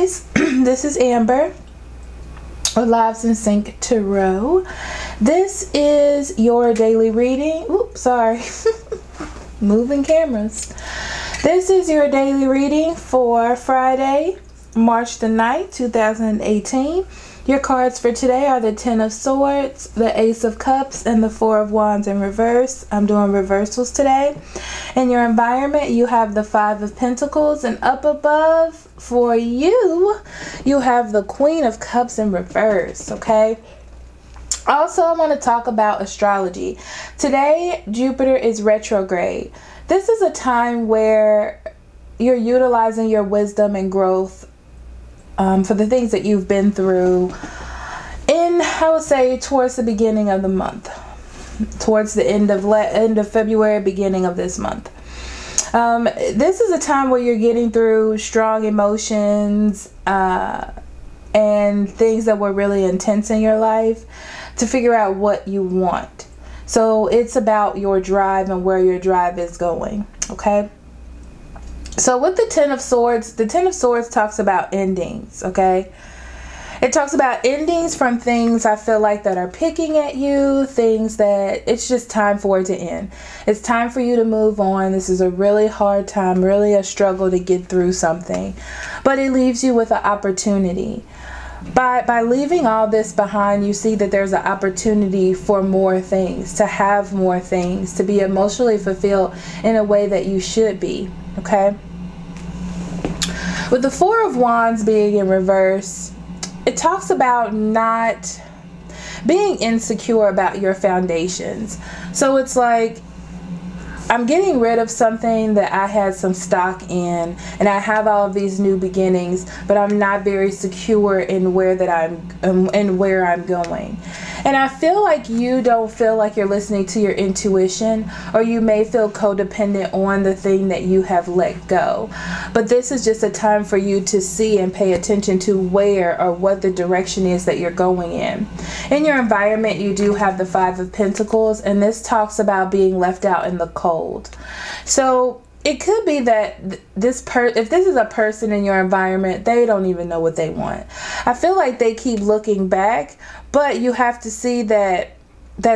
guys, this is Amber of Lives in Sync Tarot. This is your daily reading. Oops, sorry. Moving cameras. This is your daily reading for Friday, March the 9th, 2018. Your cards for today are the 10 of Swords, the Ace of Cups, and the 4 of Wands in reverse. I'm doing reversals today. In your environment, you have the 5 of Pentacles, and up above for you, you have the Queen of Cups in reverse, okay? Also, I want to talk about astrology. Today, Jupiter is retrograde. This is a time where you're utilizing your wisdom and growth for the things that you've been through in, I would say, towards the beginning of the month, towards the end of February, beginning of this month. This is a time where you're getting through strong emotions and things that were really intense in your life to figure out what you want. So it's about your drive and where your drive is going, okay? So with the 10 of Swords, the 10 of Swords talks about endings, okay? It talks about endings from things I feel like that are picking at you, things that it's just time for it to end. It's time for you to move on. This is a really hard time, really a struggle to get through something. But it leaves you with an opportunity. By leaving all this behind, you see that there's an opportunity for more things, to have more things, to be emotionally fulfilled in a way that you should be, okay? With the 4 of Wands being in reverse, it talks about not being insecure about your foundations. So it's like, I'm getting rid of something that I had some stock in, and I have all of these new beginnings, but I'm not very secure in where that I'm going. And I feel like you don't feel like you're listening to your intuition, or you may feel codependent on the thing that you have let go. But this is just a time for you to see and pay attention to where or what the direction is that you're going in. In your environment, you do have the 5 of Pentacles, and this talks about being left out in the cold. So it could be that if this is a person in your environment, they don't even know what they want. I feel like they keep looking back, but you have to see that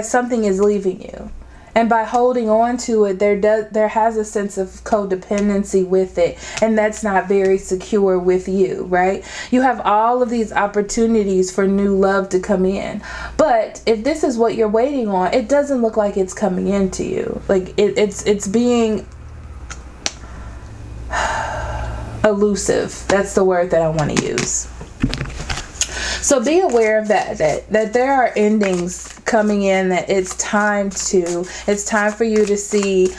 something is leaving you. And by holding on to it, there has a sense of codependency with it, and that's not very secure with you, right? You have all of these opportunities for new love to come in, but if this is what you're waiting on, it doesn't look like it's coming into you. Like it's being elusive. That's the word that I want to use. So be aware of that there are endings coming in, that it's time for you to see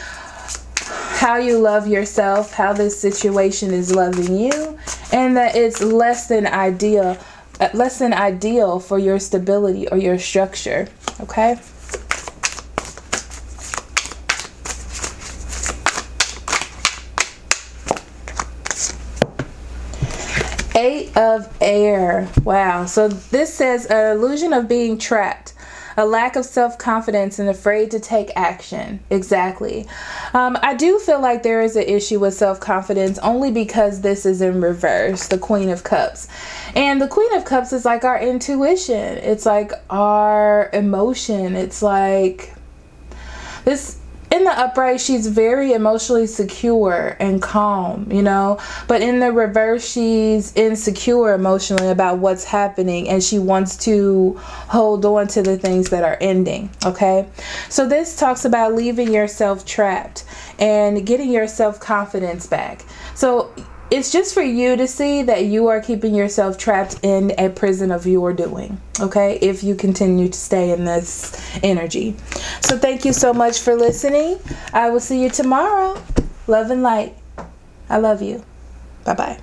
how you love yourself, how this situation is loving you, and that it's less than ideal for your stability or your structure, okay? Eight of Air. Wow. So this says an illusion of being trapped, a lack of self-confidence, and afraid to take action. Exactly. I do feel like there is an issue with self-confidence, only because this is in reverse, the Queen of Cups. And the Queen of Cups is like our intuition. It's like our emotion. It's like this. In the upright, she's very emotionally secure and calm, you know, but in the reverse, she's insecure emotionally about what's happening, and she wants to hold on to the things that are ending, okay? So this talks about leaving yourself trapped and getting your self-confidence back. So it's just for you to see that you are keeping yourself trapped in a prison of your doing, okay, if you continue to stay in this energy. So thank you so much for listening. I will see you tomorrow. Love and light. I love you. Bye-bye.